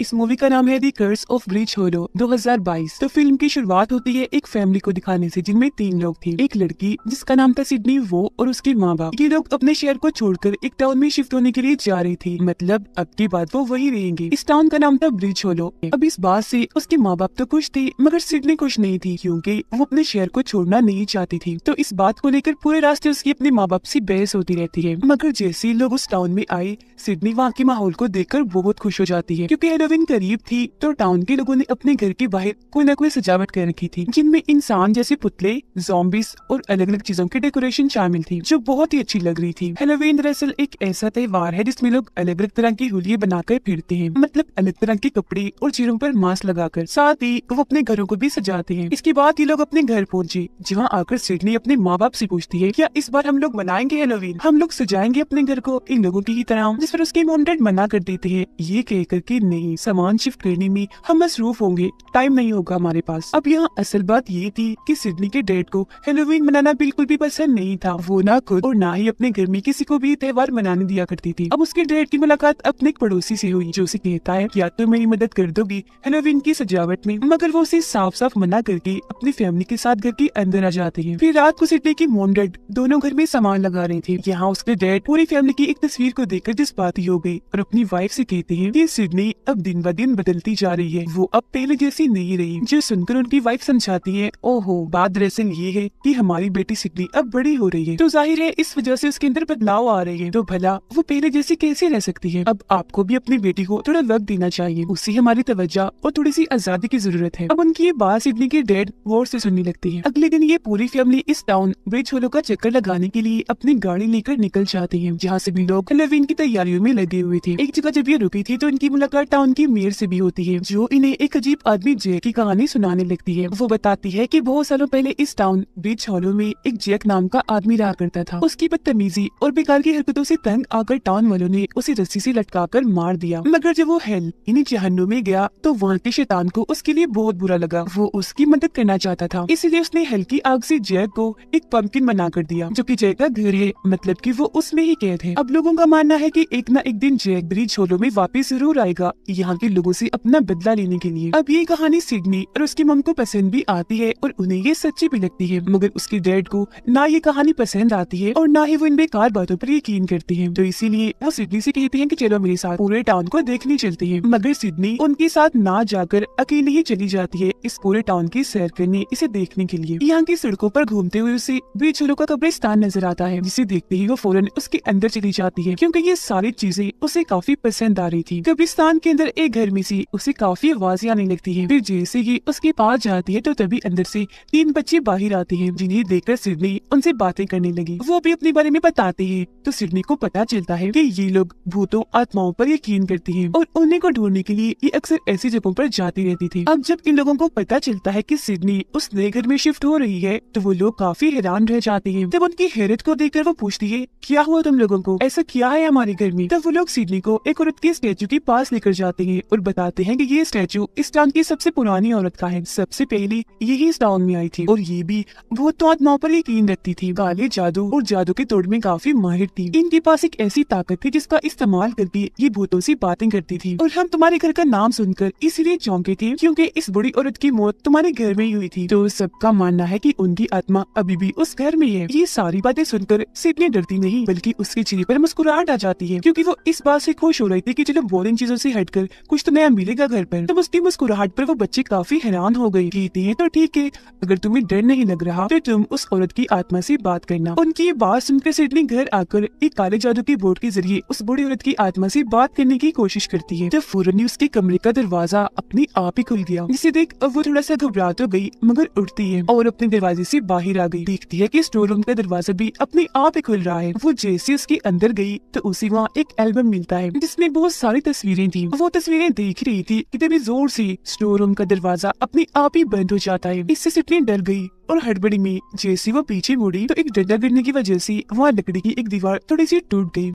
इस मूवी का नाम है the curse of Bridge Hollow 2022। तो फिल्म की शुरुआत होती है एक फैमिली को दिखाने से जिनमें 3 लोग थे। एक लड़की जिसका नाम था सिडनी, वो और उसके माँ बाप। ये लोग अपने शहर को छोड़कर एक टाउन में शिफ्ट होने के लिए जा रहे थे, मतलब अब की बात वो वही रहेंगे। इस टाउन का नाम था ब्रिज होलो। अब इस बात से उसके माँ बाप तो खुश थे मगर सिडनी खुश नहीं थी क्योंकि वो अपने शहर को छोड़ना नहीं चाहती थी। तो इस बात को लेकर पूरे रास्ते उसकी अपने माँ बाप से बहस होती रहती है। मगर जैसे ही लोग उस टाउन में आए, सिडनी वहाँ के माहौल को देखकर बहुत खुश हो जाती है क्योंकि करीब थी। तो टाउन के लोगों ने अपने घर के बाहर कोई न कोई सजावट कर रखी थी जिनमें इंसान जैसे पुतले, ज़ॉम्बीज़ और अलग अलग चीजों के डेकोरेशन शामिल थी जो बहुत ही अच्छी लग रही थी। हैलोवीन दरअसल एक ऐसा त्योहार है जिसमें लोग अलग अलग तरह की होलियां बनाकर फिरते हैं, मतलब अलग तरह के कपड़े और चेहरों पर मास्क लगाकर। साथ ही वो अपने घरों को भी सजाते हैं। इसके बाद ये लोग अपने घर पहुँचे जहाँ आकर सिडनी अपने माँ बाप से पूछती है, क्या इस बार हम लोग मनाएंगे हैलोवीन? हम लोग सजाएंगे अपने घर को इन लोगों की ही तरह। जिस पर उसके मॉम डैड मना कर देते हैं ये कहकर के नहीं, सामान शिफ्ट करने में हम मसरूफ होंगे, टाइम नहीं होगा हमारे पास। अब यहाँ असल बात ये थी कि सिडनी के डैड को हैलोवीन मनाना बिल्कुल भी पसंद नहीं था। वो ना खुद और ना ही अपने घर में किसी को भी त्योहार मनाने दिया करती थी। अब उसके डैड की मुलाकात अपने एक पड़ोसी से हुई जो उसे कहता है या तो मेरी मदद कर दोगी हैलोवीन की सजावट में, मगर वो उसे साफ साफ मना करके अपनी फैमिली के साथ घर के अंदर आ जाते हैं। फिर रात को सिडनी की मॉम डैड दोनों घर में सामान लगा रहे थे। यहाँ उसके डैड पूरी फैमिली की एक तस्वीर को देखकर जज्बाती हो गई और अपनी वाइफ से कहते हैं कि सिडनी अब दिन ब दिन बदलती जा रही है, वो अब पहले जैसी नहीं रही। जो सुनकर उनकी वाइफ समझाती है, ओहो बात दरअसल ये है कि हमारी बेटी सिडनी अब बड़ी हो रही है तो जाहिर है इस वजह से उसके अंदर बदलाव आ रहे हैं, तो भला वो पहले जैसी कैसे रह सकती है? अब आपको भी अपनी बेटी को थोड़ा वक्त देना चाहिए, उसे हमारी तवज्जो और थोड़ी सी आजादी की जरूरत है। अब उनकी ये बात सिडनी के डैड गौर से सुनने लगती है। अगले दिन ये पूरी फैमिली इस टाउन ब्रिज होलो का चक्कर लगाने के लिए अपनी गाड़ी लेकर निकल जाते हैं जहाँ से भी लोग हैलोवीन की तैयारियों में लगे हुए थे। एक जगह जब ये रुकी थी तो इनकी मुलाकात टाउन की मेयर से भी होती है जो इन्हें एक अजीब आदमी जैक की कहानी सुनाने लगती है। वो बताती है कि बहुत सालों पहले इस टाउन ब्रिज हॉलो में एक जैक नाम का आदमी रहा करता था। उसकी बदतमीजी और बेकार की हरकतों से तंग आकर टाउन वालों ने उसे रस्सी से लटकाकर मार दिया, मगर जब वो हेल यानी जहन्नुम में गया तो वहाँ के शैतान को उसके लिए बहुत बुरा लगा। वो उसकी मदद करना चाहता था इसलिए उसने हेल की आग से जैक को एक पम्पकिन बना कर दिया जो की जैक का घर है, मतलब की वो उसमें ही कैद है। अब लोगों का मानना है की एक न एक दिन जैक ब्रिज हॉलो में वापिस जरूर आएगा यहाँ के लोगों से अपना बदला लेने के लिए। अब ये कहानी सिडनी और उसकी मम को पसंद भी आती है और उन्हें ये सच्ची भी लगती है, मगर उसके डैड को ना ये कहानी पसंद आती है और ना ही वो इन बेकार बातों पर यकीन करती है। तो इसीलिए वो सिडनी से कहती हैं कि चलो मेरे साथ पूरे टाउन को देखने चलते हैं, मगर सिडनी उनके साथ ना जाकर अकेले ही चली जाती है इस पूरे टाउन की सैर करने, इसे देखने के लिए। यहाँ की सड़कों पर घूमते हुए उसे ब्रिज होलो का कब्रिस्तान नजर आता है जिसे देखते ही वो फौरन उसके अंदर चली जाती है क्योंकि ये सारी चीजें उसे काफी पसंद आ रही थी। कब्रिस्तान के अंदर एक घर में से उसे काफी आवाजें आने लगती है। फिर जैसे ही उसके पास जाती है तो तभी अंदर से 3 बच्चे बाहर आते हैं जिन्हें देखकर सिडनी उनसे बातें करने लगी। वो भी अपने बारे में बताते हैं तो सिडनी को पता चलता है कि ये लोग भूतों, आत्माओं पर यकीन करती हैं और उन्हीं को ढूंढने के लिए ये अक्सर ऐसी जगहों पर जाती रहती थी। अब जब इन लोगों को पता चलता है कि सिडनी उस नए घर में शिफ्ट हो रही है तो वो लोग काफी हैरान रह जाते हैं। तब उनकी हैरत को देखकर वो पूछती है, क्या हुआ तुम लोगों को? ऐसा क्या है हमारे घर में? तब वो लोग सिडनी को एक औरत के स्टैचू के पास लेकर जाते हैं और बताते हैं कि ये स्टैचू इस टाउन की सबसे पुरानी औरत का है, सबसे पहले यही इस टाउन में आई थी और ये भी भूतों, आत्माओं पर यकीन रखती थी, काले जादू और जादू के तोड़ में काफी माहिर थी। इनके पास एक ऐसी ताकत थी जिसका इस्तेमाल करके ये भूतों से बातें करती थी और हम तुम्हारे घर का नाम सुनकर इसीलिए चौंके थे क्योंकि इस बूढ़ी औरत की मौत तुम्हारे घर में ही हुई थी। तो सबका मानना है कि उनकी आत्मा अभी भी उस घर में है। ये सारी बातें सुनकर सिडनी डरती नहीं बल्कि उसके चेहरे पर मुस्कुराहट आ जाती है क्योंकि वो इस बात से खुश हो रही थी कि चलो बोरिंग चीजों से हटकर कुछ तो नया मिलेगा घर पर। तब उसकी मुस्कुराहट पर वो बच्चे काफी हैरान हो गए। कहती है तो ठीक है, अगर तुम्हें डर नहीं लग रहा तो तुम उस औरत की आत्मा से बात करना। उनकी ये बात सुनकर सिडनी घर आकर एक काले जादू के बोर्ड के जरिए उस बूढ़ी औरत की आत्मा से बात करने की कोशिश करती है। जब फौरन ही उसके कमरे का दरवाजा अपने आप ही खुल गया जिसे देख अब वो थोड़ा सा घबरा तो गई मगर उठती है और अपने दरवाजे से बाहर आ गई। देखती है कि स्टोर रूम का दरवाजा भी अपने आप ही खुल रहा है। वो जैसे उसके अंदर गई तो उसे वहाँ एक एल्बम मिलता है जिसमें बहुत सारी तस्वीरें थी। वो तस्वीरें देख रही थी कि तभी जोर से स्टोर रूम का दरवाजा अपने आप ही बंद हो जाता है। इससे सिडनी डर गई और हड़बड़ी में जैसे वो पीछे मुड़ी तो एक डंडा गिरने की वजह से वहाँ लकड़ी की एक दीवार थोड़ी सी टूट गई।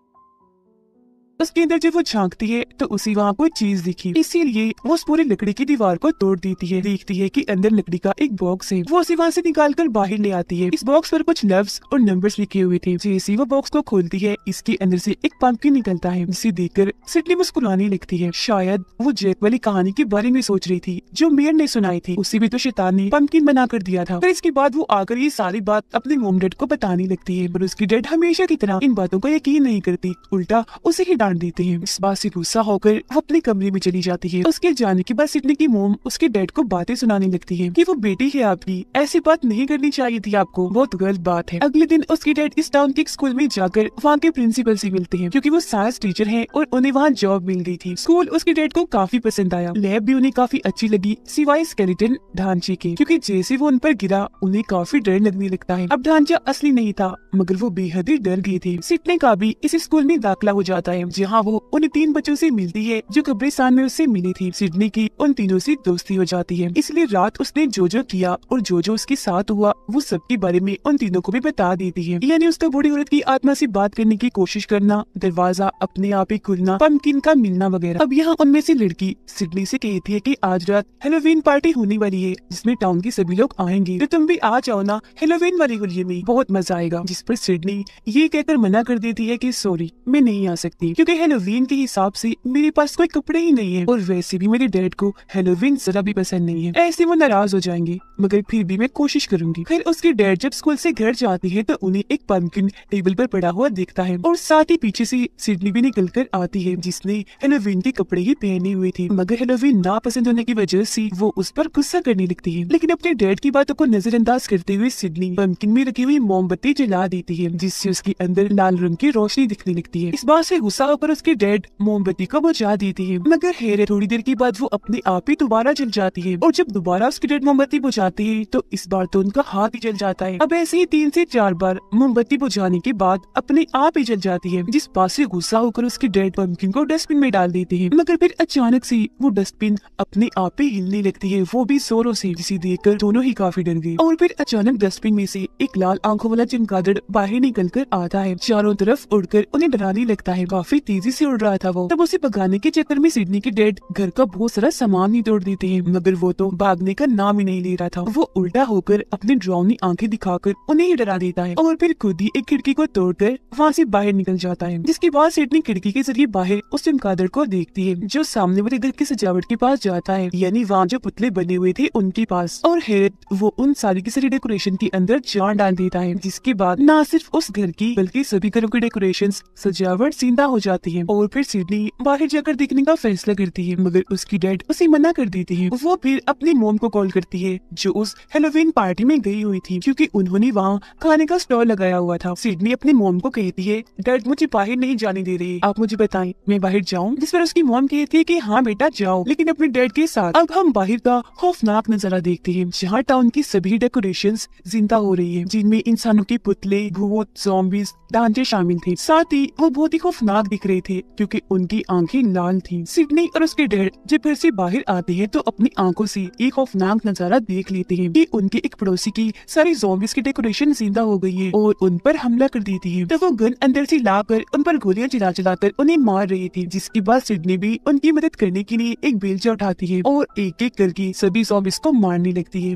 उसके अंदर जब वो झांकती है तो उसी वहाँ कोई चीज दिखी, इसीलिए वो उस पूरी लकड़ी की दीवार को तोड़ देती है। देखती है कि अंदर लकड़ी का एक बॉक्स है, वो उसी वहाँ से निकाल कर बाहर ले आती है। इस बॉक्स पर कुछ लफ्ज और नंबर्स लिखे हुए थे। जैसे वो बॉक्स को खोलती है, इसके अंदर से एक पंपकिन निकलता है, जिसे देखकर सिडनी मुस्कुराने लगती है। शायद वो जैक वाली कहानी के बारे में सोच रही थी जो मेयर ने सुनाई थी, उसे भी तो शैतान ने पंपकिन बना कर दिया था। पर इसके बाद वो आकर ये सारी बात अपने मोम डैड को बताने लगती है, पर उसकी डैड हमेशा की तरह इन बातों का यकीन नहीं करती, उल्टा उसे ही डांट देते हैं। इस बात से गुस्सा होकर वो अपने कमरे में चली जाती है। उसके जाने के बाद सिडनी की मोम उसके डैड को बातें सुनाने लगती है कि वो बेटी है आपकी, ऐसी बात नहीं करनी चाहिए थी आपको, बहुत गलत बात है। अगले दिन उसके डैड इस टाउन के स्कूल में जाकर वहाँ के प्रिंसिपल से मिलते हैं, क्योंकि वो साइंस टीचर हैं और उन्हें वहाँ जॉब मिल गई थी। स्कूल उसके डैड को काफी पसंद आया, लैब भी उन्हें काफी अच्छी लगी, सिवाय स्केलेटन ढांचे के, क्योंकि जैसे वो उन पर गिरा उन्हें काफी डर लगने लगता है। अब ढांचा असली नहीं था मगर वो बेहद ही डर गई थी। सिडनी का भी इस स्कूल में दाखिला हो जाता है, जहाँ वो उन 3 बच्चों से मिलती है जो कब्रिस्तान में उससे मिली थी। सिडनी की उन तीनों से दोस्ती हो जाती है, इसलिए रात उसने जो किया और जो उसके साथ हुआ वो सबके बारे में उन तीनों को भी बता देती है। यानी उसका बूढ़ी औरत की आत्मा से बात करने की कोशिश करना, दरवाजा अपने आप ही खुलना, पंपकिन का मिलना वगैरह। अब यहाँ उनमें से लड़की सिडनी से कहती है कि आज रात हेलोवीन पार्टी होने वाली है जिसमें टाउन के सभी लोग आएंगे, तो तुम भी आ जाओ ना, हेलोवीन वाली होली में बहुत मजा आएगा। जिस पर सिडनी ये कहकर मना कर देती है कि सॉरी मैं नहीं आ सकती, क्योंकि हेलोवीन के हिसाब से मेरे पास कोई कपड़े ही नहीं है और वैसे भी मेरे डैड को हेलोवीन जरा भी पसंद नहीं है, ऐसे वो नाराज हो जाएंगे, मगर फिर भी मैं कोशिश करूंगी। फिर उसके डैड जब स्कूल से घर जाती है तो उन्हें एक पंपकिन टेबल पर पड़ा हुआ दिखता है और साथ ही पीछे से सिडनी भी निकल कर आती है, जिसने हेलोवीन के कपड़े ही पहने हुए थे, मगर हेलोवीन ना पसंद होने की वजह से वो उस पर गुस्सा करने लगती है। लेकिन अपने डैड की बातों को नजरअंदाज करते हुए सिडनी पंपकिन में रखी हुई मोमबत्ती जला देती है, जिससे उसके अंदर लाल रंग की रोशनी दिखने लगती है। इस बात से गुस्सा होकर उसके डैड मोमबत्ती को बुझा देती है, मगर हेरे थोड़ी देर के बाद वो अपने आप ही दोबारा जल जाती है और जब दोबारा उसके डैड मोमबत्ती बुझाती है तो इस बार तो उनका हाथ ही जल जाता है। अब ऐसे ही 3 से 4 बार मोमबत्ती बुझाने के बाद अपने आप ही जल जाती है, जिस बात से गुस्सा होकर उसके डैड पंपकिन को डस्टबिन में डाल देते हैं, मगर फिर अचानक से वो डस्टबिन अपने आप ही हिलने लगती है, वो भी जोरों से, जिसे देखकर दोनों ही काफी डर गए। और फिर अचानक डस्टबिन में से एक लाल आंखों वाला चमगादड़ बाहर निकल कर आता है, चारों तरफ उड़कर उन्हें डराने लगता है, काफी तेजी से उड़ रहा था वो। तब उसे भगाने के चक्कर में सिडनी के डैड घर का बहुत सारा सामान ही तोड़ देते हैं, मगर वो तो भागने का नाम ही नहीं ले रहा था, वो उल्टा होकर अपने डरावनी आंखें दिखाकर उन्हें ही डरा देता है और फिर खुद ही एक खिड़की को तोड़कर वहाँ से बाहर निकल जाता है। जिसके बाद सिडनी खिड़की के जरिए बाहर उस चमगादड़ को देखती है जो सामने वाले घर की सजावट के पास जाता है, यानी वहाँ जो पुतले बने हुए थे उनके पास, और हैरत वो उन सारी की सारी डेकोरेशन के अंदर जान डाल देता है। जिसके बाद न सिर्फ उस घर की बल्कि सभी घरों की डेकोरेशन सजावट जिंदा हो जाती है और फिर सिडनी बाहर जाकर देखने का फैसला करती है, मगर उसकी डैड उसे मना कर देती है। वो फिर अपनी मोम को कॉल करती है जो उस हेलोवीन पार्टी में गई हुई थी, क्योंकि उन्होंने वहाँ खाने का स्टॉल लगाया हुआ था। सिडनी अपनी मोम को कहती है, डैड मुझे बाहर नहीं जाने दे रही, आप मुझे बताएं मैं बाहर जाऊँ। जिस पर उसकी मोम कहती है कि हाँ बेटा जाओ, लेकिन अपने डैड के साथ। अब हम बाहर का खौफनाक नजारा देखते हैं जहाँ टाउन की सभी डेकोरेशन जिंदा हो रही है, जिनमें इंसानों के पुतले, भूत, ज़ॉम्बीज़, ढांचे शामिल थे। साथ ही वो बहुत ही खौफनाक दिख रहे थे क्योंकि उनकी आंखें लाल थीं। सिडनी और उसके डैड जब घर से बाहर आते हैं तो अपनी आंखों से एक खौफनाक नजारा देख लेते हैं कि उनके एक पड़ोसी की सारी ज़ॉम्बीज़ की डेकोरेशन जिंदा हो गई है और उन पर हमला कर देती है। तो वो गन अंदर से लाकर उन पर गोलियां चला चलाकर उन्हें मार रही थी, जिसके बाद सिडनी भी उनकी मदद करने के लिए एक बेलचा उठाती है और एक एक करके सभी ज़ॉम्बीज़ को मारने लगती है।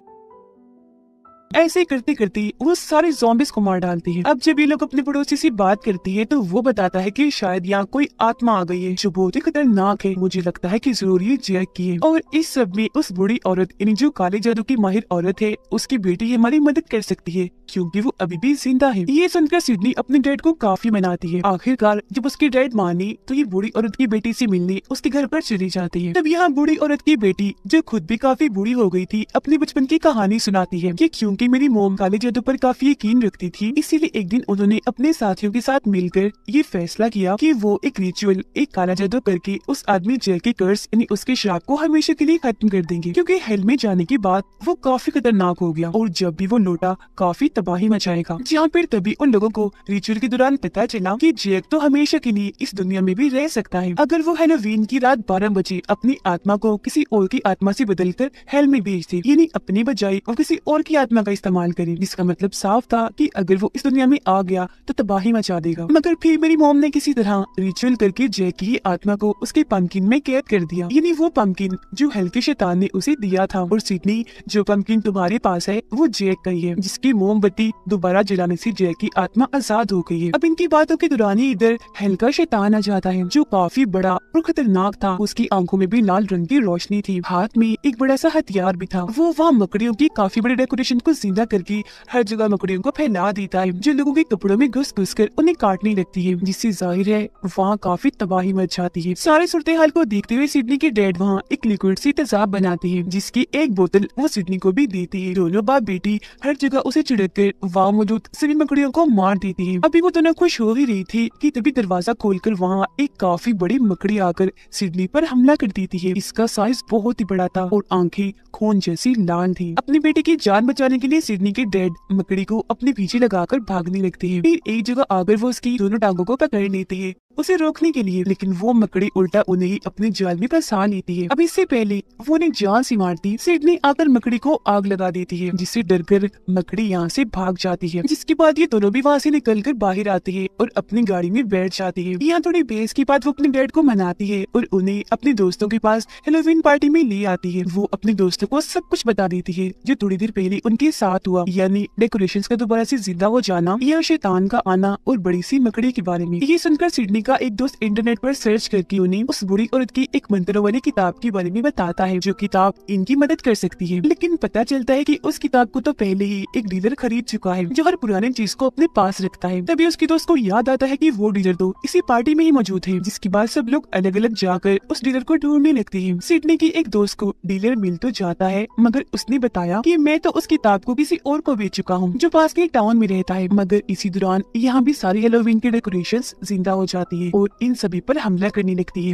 ऐसे करते करते वो सारे ज़ॉम्बीज़ को मार डालती है। अब जब ये लोग अपने पड़ोसी से बात करती है तो वो बताता है कि शायद यहाँ कोई आत्मा आ गई है जो बहुत ही खतरनाक है, मुझे लगता है कि जरूर ये जैक की है। और इस सब में उस बूढ़ी औरत यानी जो काले जादू की माहिर औरत है, उसकी बेटी हमारी मदद कर सकती है क्योंकि वो अभी भी जिंदा है। ये सुनकर सिडनी अपने डैड को काफी मनाती है। आखिरकार जब उसकी डैड माने तो ये बूढ़ी औरत की बेटी से मिलने उसके घर पर चली जाती है। तब यहाँ बूढ़ी औरत की बेटी जो खुद भी काफी बूढ़ी हो गई थी अपने बचपन की कहानी सुनाती है कि क्योंकि मेरी मोम काले जादू पर काफी यकीन रखती थी, इसीलिए एक दिन उन्होंने अपने साथियों के साथ मिलकर ये फैसला किया कि वो एक रिचुअल, एक काला जादू करके उस आदमी जैक के कर्स यानी उसके श्राप को हमेशा के लिए खत्म कर देंगे, क्योंकि हेल में जाने के बाद वो काफी खतरनाक हो गया और जब भी वो लौटा काफी तबाही मचाएगा। जहाँ पर तभी उन लोगों को रिचुअल के दौरान पता चला कि जैक तो हमेशा के लिए इस दुनिया में भी रह सकता है अगर वो हेलोवीन की रात 12 बजे अपनी आत्मा को किसी और की आत्मा से बदलकर हेल में भेज दे, यानी अपने बजाय और किसी और की आत्मा का इस्तेमाल करी, जिसका मतलब साफ था कि अगर वो इस दुनिया में आ गया तो तबाही मचा देगा। मगर फिर मेरी मोम ने किसी तरह रिचुअल करके जैक की आत्मा को उसके पंपकिन में कैद कर दिया, यानी वो पंपकिन जो हल्के शैतान ने उसे दिया था। और सिडनी, जो पंपकिन तुम्हारे पास है वो जैक का ही है, जिसकी मोमबत्ती दोबारा जलाने से जैक की आत्मा आजाद हो गई है। अब इनकी बातों के दौरान ही इधर हल्का शैतान आ जाता है जो काफी बड़ा और खतरनाक था। उसकी आंखों में भी लाल रंग की रोशनी थी, हाथ में एक बड़ा सा हथियार भी था। वो वहाँ मकड़ियों की काफी बड़ी डेकोरेशन को जिंदा करके हर जगह मकड़ियों को फैला देता है, जो लोगों के कपड़ों में घुस घुस कर उन्हें काटने लगती है, जिससे जाहिर है वहाँ काफी तबाही मच जाती है। सारे सूरत हाल को देखते हुए सिडनी की डैड वहाँ एक लिक्विड सी तेजाब बनाती है, जिसकी एक बोतल वो सिडनी को भी देती है। दोनों बाप बेटी हर जगह उसे छिड़क कर वहाँ मौजूद सभी मकड़ियों को मार देती है। अभी वो दोनों खुश हो ही रही थी कि तभी दरवाजा खोलकर वहाँ एक काफी बड़ी मकड़ी आकर सिडनी पर हमला कर देती है। इसका साइज बहुत ही बड़ा था और आंखें खून जैसी लाल थी। अपने बेटे की जान बचाने के लिए सिडनी के डैड मकड़ी को अपने पीछे लगाकर भागने लगते हैं। फिर एक जगह आकर वो उसकी दोनों टांगों को पकड़ लेते हैं उसे रोकने के लिए, लेकिन वो मकड़ी उल्टा उन्हें अपने जाल में फंसा लेती है। अब इससे पहले वो उन्हें जाल से मारती, सिडनी आकर मकड़ी को आग लगा देती है, जिससे डरकर मकड़ी यहाँ से भाग जाती है। जिसके बाद ये दोनों भी वहाँ से निकलकर बाहर आते हैं और अपनी गाड़ी में बैठ जाती है। यहाँ थोड़ी बहस के बाद वो अपने डैड को मनाती है और उन्हें अपने दोस्तों के पास हेलोवीन पार्टी में ले आती है। वो अपने दोस्तों को सब कुछ बता देती है जो थोड़ी देर पहले उनके साथ हुआ, यानी डेकोरेशन का दोबारा से जिंदा हो जाना, या शैतान का आना और बड़ी सी मकड़ी के बारे में। ये सुनकर सिडनी का एक दोस्त इंटरनेट पर सर्च करके उन्हें उस बुरी औरत की एक मंत्रों वाली किताब के बारे में बताता है, जो किताब इनकी मदद कर सकती है। लेकिन पता चलता है कि उस किताब को तो पहले ही एक डीलर खरीद चुका है जो हर पुराने चीज को अपने पास रखता है। तभी उसके दोस्त को याद आता है कि वो डीलर तो इसी पार्टी में ही मौजूद है, जिसके बाद सब लोग अलग अलग जाकर उस डीलर को ढूंढने लगते हैं। सिडनी की एक दोस्त को डीलर मिल तो जाता है, मगर उसने बताया कि मैं तो उस किताब को किसी और को बेच चुका हूँ जो पास के टाउन में रहता है। मगर इसी दौरान यहाँ भी सारी हेलोवीन की डेकोरेशन जिंदा हो जाती और इन सभी पर हमला करने लगती है।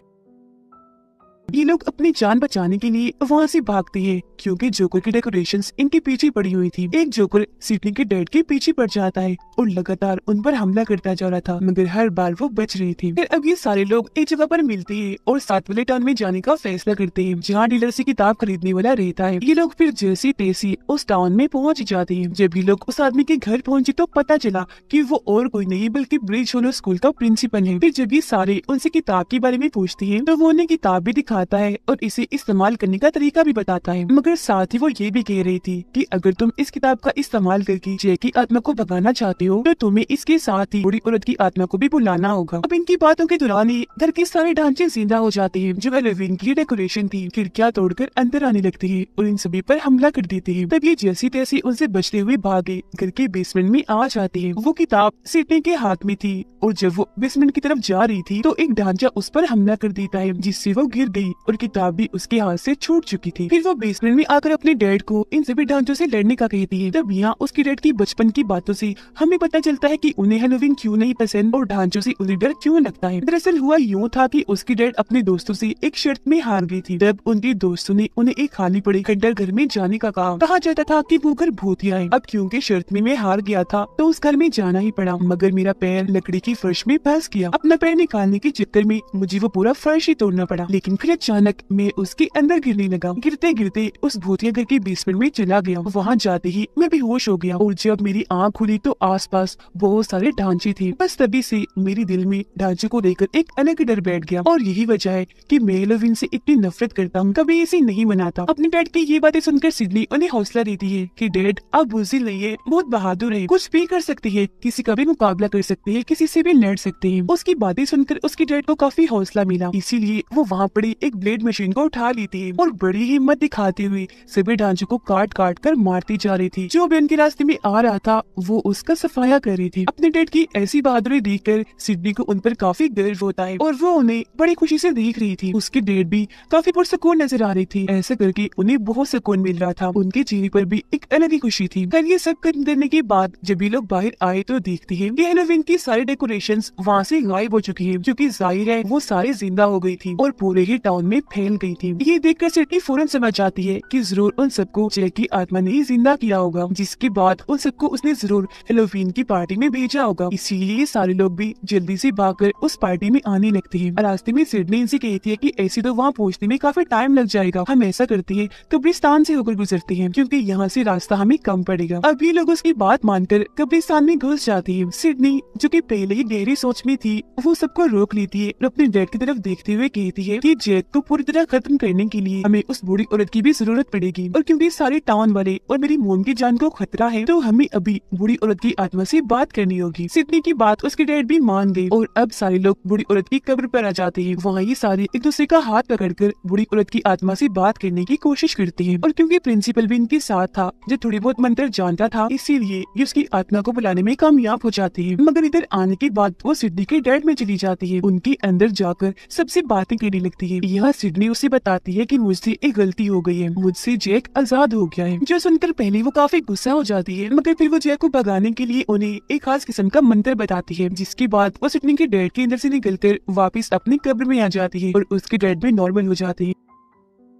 ये लोग अपनी जान बचाने के लिए वहाँ से भागते हैं क्योंकि जोकर की डेकोरेशंस इनके पीछे पड़ी हुई थी। एक जोकर सिडनी के डैड के पीछे पड़ जाता है और लगातार उन पर हमला करता जा रहा था, मगर हर बार वो बच रही थी। फिर अब ये सारे लोग एक जगह पर मिलते हैं और साथ वाले टाउन में जाने का फैसला करते हैं जहाँ डीलर से किताब खरीदने वाला रहता है। ये लोग फिर जैसी तैसी उस टाउन में पहुँच जाते हैं। जब ये लोग उस आदमी के घर पहुँचे तो पता चला कि वो और कोई नहीं बल्कि ब्रिज होलो स्कूल का प्रिंसिपल है। फिर जब ये सारे उनसे किताब के बारे में पूछते हैं तो वो उन्हें किताब भी दिखाता है और इसे इस्तेमाल करने का तरीका भी बताता है। मगर साथ ही वो ये भी कह रही थी कि अगर तुम इस किताब का इस्तेमाल करके जैक की आत्मा को भगाना चाहते हो तो तुम्हें इसके साथ ही बुरी औरत की आत्मा को भी बुलाना होगा। अब इनकी बातों के दौरान ही घर के सारे ढांचे जिंदा हो जाते हैं जो हेलोवीन की डेकोरेशन थी। खिड़कियाँ तोड़कर अंदर आने लगती है और इन सभी पर हमला कर देती है। तब ये जैसी तैसी उनसे बचते हुए भागे घर के बेसमेंट में आ जाती है। वो किताब सिडनी के हाथ में थी और जब वो बेसमेंट की तरफ जा रही थी तो एक ढांचा उस पर हमला कर देता है जिससे वो गिर गई और किताब भी उसके हाथ से छूट चुकी थी। फिर वो बेसमेंट में आकर अपने डैड को इन सभी ढांचों से लड़ने का कहती है। तब यहाँ उसके डैड की बचपन की बातों से हमें पता चलता है कि उन्हें हेलोवीन क्यों नहीं पसंद और ढांचों से उन्हें डर क्यों लगता है। दरअसल हुआ यूँ था कि उसकी डैड अपने दोस्तों से एक शर्त में हार गई थी। तब उनके दोस्तों ने उन्हें एक खाली पड़े खंडर घर में जाने का कहा जाता था कि वो घर भूतिया है। अब क्योंकि शर्त में मैं हार गया था तो उस घर में जाना ही पड़ा, मगर मेरा पैर लकड़ी की फर्श में फंस गया। अपना पैर निकालने के चक्कर में मुझे वो पूरा फर्श ही तोड़ना पड़ा, लेकिन फिर अचानक मैं उसके अंदर गिरने लगा। गिरते गिरते उस भूतिया घर के बेसमेंट में चला गया। वहाँ जाते ही मैं बेहोश हो गया और जब मेरी आँख खुली तो आसपास बहुत सारे ढांचे थे। बस तभी से मेरे दिल में ढांचे को लेकर एक अलग डर बैठ गया और यही वजह है कि मैं हेलोवीन से इतनी नफरत करता हूँ, कभी इसे नहीं मनाता। अपने डैड की ये बातें सुनकर सिडनी उन्हें हौसला देती है कि डैड आप बुझी नहीं है, बहुत बहादुर है, कुछ भी कर सकती है, किसी का भी मुकाबला कर सकती है, किसी से भी लड़ सकते हैं। उसकी बातें सुनकर उसके डैड को काफी हौसला मिला, इसीलिए वो वहाँ पड़ी एक ब्लेड मशीन को उठा लेती है और बड़ी हिम्मत दिखाते हुए सभी ढांचों को काट काट कर मारती जा रही थी। जो भी उनके रास्ते में आ रहा था वो उसका सफाया कर रही थी। अपने डैड की ऐसी बहादुरी देखकर सिडनी को उन पर काफी गर्व होता है और वो उन्हें बड़ी खुशी से देख रही थी। उसके डैड भी काफी पुरसकून नजर आ रही थी, ऐसा करके उन्हें बहुत सुकून मिल रहा था, उनके चेहरे पर भी एक अलग ही खुशी थी। खैर ये सब खत्म करने के बाद जब ये लोग बाहर आए तो देखते हैं कि हेलोवीन की सारी डेकोरेशंस वहाँ से गायब हो चुकी है, क्योंकि जाहिर है वो सारी जिंदा हो गई थी और पूरे ही टाउन में फैल गई थी। ये देखकर सिडनी फौरन समझ जाती है कि जरूर उन सबको जैक की आत्मा ने जिंदा किया होगा, जिसके बाद उन सबको उसने जरूर हेलोवीन की पार्टी में भेजा होगा। इसीलिए सारे लोग भी जल्दी से भागकर उस पार्टी में आने लगते हैं। रास्ते में सिडनी इनसे कहती है कि ऐसे तो वहाँ पहुँचने में काफी टाइम लग जाएगा, हम ऐसा करते हैं तो कब्रिस्तान से होकर गुजरते हैं क्योंकि यहाँ से रास्ता हमें कम पड़ेगा। अब ये लोग उसकी बात मानकर कब्रिस्तान में घुस जाती है। सिडनी जो कि पहले ही गहरी सोच में थी वो सबको रोक लेती है और अपने डैड की तरफ देखते हुए कहती है कि जैक को पूरी तरह खत्म करने के लिए हमें उस बूढ़ी औरत की भी जरूरत पड़ेगी और क्योंकि सारे टाउन वाले और मेरी मोम की जान को खतरा है तो हमें अभी बूढ़ी औरत की आत्मा से बात करनी होगी। सिडनी की बात उसके डैड भी मान गए और अब सारे लोग बूढ़ी औरत की कब्र पर आ जाते हैं। वहाँ ये सारे एक दूसरे का हाथ पकड़कर बूढ़ी औरत की आत्मा से बात करने की कोशिश करते हैं और क्योंकि प्रिंसिपल भी इनके साथ था जो थोड़ी बहुत मंत्र जानता था इसीलिए ये उसकी आत्मा को बुलाने में कामयाब हो जाती है। मगर इधर आने के बाद वो सिडनी के डैड में चली जाती है, उनके अंदर जाकर सबसे बातें करने लगती है। यहाँ सिडनी उसे बताती है कि मुझसे एक गलती हो गई है, मुझसे जैक आजाद हो गया है, जो सुनकर पहले वो काफी गुस्सा हो जाती है। मगर फिर वो जैक को भगाने के लिए उन्हें एक खास किस्म का मंत्र बताती है, जिसके बाद वो सिडनी के डैड के अंदर से निकलकर वापस अपनी कब्र में आ जाती है और उसके डैड में नॉर्मल हो जाती है।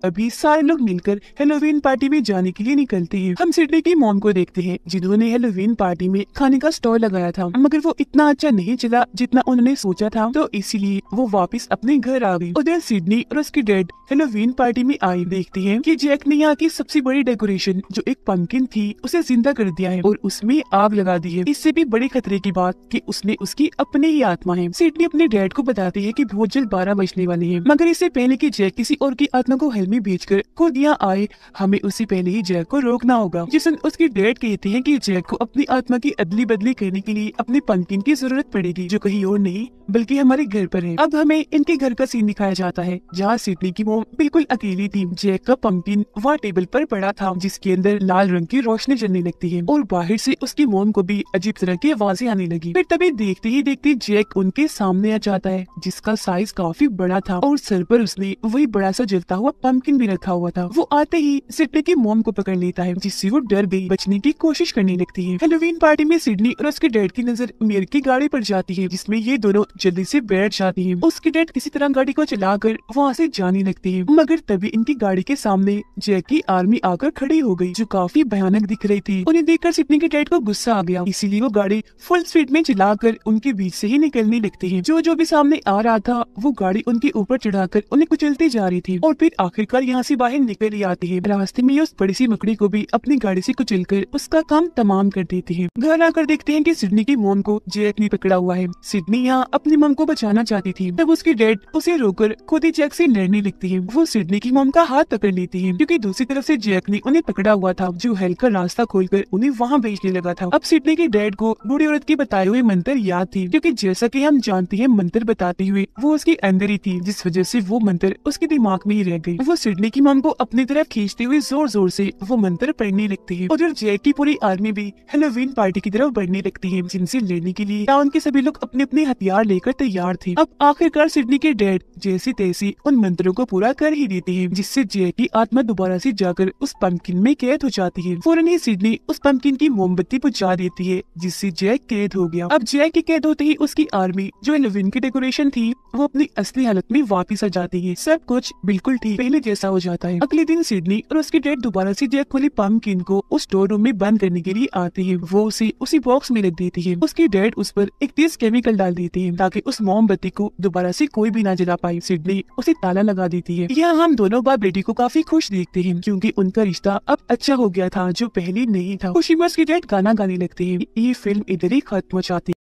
अभी सारे लोग मिलकर हेलोवीन पार्टी में जाने के लिए निकलते हैं। हम सिडनी की मॉम को देखते हैं जिन्होंने हेलोवीन पार्टी में खाने का स्टॉल लगाया था, मगर वो इतना अच्छा नहीं चला जितना उन्होंने सोचा था तो इसीलिए वो वापस अपने घर आ गई। उधर सिडनी और उसके डैड हेलोवीन पार्टी में आए देखते हैं कि जैक ने यहाँ की सबसे बड़ी डेकोरेशन जो एक पंपकिन थी उसे जिंदा कर दिया है और उसमें आग लगा दी है। इससे भी बड़े खतरे की बात कि उसने उसकी अपने ही आत्मा है। सिडनी अपने डैड को बताती है कि बहुत जल्द 12 बजने वाले हैं, मगर इससे पहले कि जैक किसी और की आत्मा को में भेजकर खुद यहाँ आए हमें उसे पहले ही जैक को रोकना होगा। जिसन उसकी डेट कहते हैं कि जैक को अपनी आत्मा की अदली बदली करने के लिए अपने पंपकिन की जरूरत पड़ेगी जो कहीं और नहीं बल्कि हमारे घर पर है। अब हमें इनके घर का सीन दिखाया जाता है जहाँ सिडनी की मोम बिल्कुल अकेली थी। जैक का पंपकिन वहाँ टेबल पर पड़ा था जिसके अंदर लाल रंग की रोशनी जलने लगती है और बाहर से उसकी मोम को भी अजीब तरह की आवाजें आने लगी। फिर तभी देखते ही देखते जैक उनके सामने आ जाता है जिसका साइज काफी बड़ा था और सर पर उसने वही बड़ा सा जलता हुआ पंपकिन भी रखा हुआ था। वो आते ही सिडनी की मोम को पकड़ लेता है जिससे वो डर गई बचने की कोशिश करने लगती है। हेलोवीन पार्टी में सिडनी और उसके डैड की नजर मेयर की गाड़ी पर जाती है जिसमें ये दोनों जल्दी से बैठ जाती है। उसके डैड किसी तरह गाड़ी को चलाकर वहाँ से जाने लगती है, मगर तभी इनकी गाड़ी के सामने जैक की आर्मी आकर खड़ी हो गई जो काफी भयानक दिख रही थी। उन्हें देखकर सिडनी के डैड को गुस्सा आ गया, इसीलिए वो गाड़ी फुल स्पीड में चलाकर उनके बीच से ही निकलने लगती है। जो जो भी सामने आ रहा था वो गाड़ी उनके ऊपर चढ़ाकर उन्हें कुचलती जा रही थी और फिर आखिरकार यहाँ से बाहर निकल ही आती है। रास्ते में उस बड़ी सी मकड़ी को भी अपनी गाड़ी से कुचलकर उसका काम तमाम कर देती है। घर आकर देखते हैं कि सिडनी की मोम को जैक ने पकड़ा हुआ है। सिडनी यहाँ अपनी मोम को बचाना चाहती थी तब उसकी डैड उसे रोककर खुद ही जैक से लड़ने लगती है। वो सिडनी की मोम का हाथ पकड़ लेती है क्योंकि दूसरी तरफ से जैक ने उन्हें पकड़ा हुआ था जो हेल का रास्ता खोलकर उन्हें वहाँ भेजने लगा था। अब सिडनी के डैड को बूढ़ी औरत के बताए हुए मंत्र याद थी क्योंकि जैसा की हम जानते हैं मंत्र बताते हुए वो उसके अंदर ही थी, जिस वजह से वो मंत्र उसके दिमाग में ही रह गई। वो सिडनी की मोम को अपनी तरफ खींचते हुए जोर जोर से वो मंत्र पढ़ने लगती है। उधर जैक की पूरी आर्मी भी हेलोवीन पार्टी की तरफ बढ़ने लगती है जिनसे लड़ने के लिए टाउन के सभी लोग अपने अपने हथियार लेकर तैयार थे। अब आखिरकार सिडनी के डैड जैसी तैसी उन मंत्रों को पूरा कर ही देती है जिससे जैक की आत्मा दोबारा से जाकर उस पंपकिन में कैद हो जाती है। फौरन ही सिडनी उस पंपकिन की मोमबत्ती बुझा देती है जिससे जैक कैद हो गया। अब जैक के कैद होते ही उसकी आर्मी जो हेलोवीन की डेकोरेशन थी वो अपनी असली हालत में वापिस आ जाती है। सब कुछ बिल्कुल ठीक पहले जैसा हो जाता है। अगले दिन सिडनी और उसके डैड दोबारा से जैक खोली पंपकिन को उस स्टोर रूम में बंद करने के लिए आती है। वो उसे उसी बॉक्स में रख देती है। उसके डैड उस पर एक तेज केमिकल डाल देती है ताकि उस मोमबत्ती को दोबारा से कोई भी ना जला पाए। सिडनी उसे ताला लगा देती है। यहाँ हम दोनों बाप बेटी को काफी खुश देखते हैं क्योंकि उनका रिश्ता अब अच्छा हो गया था जो पहले नहीं था। खुशी में उसके डैड गाना गाने लगते है। ये फिल्म इधर ही खत्म हो जाती है।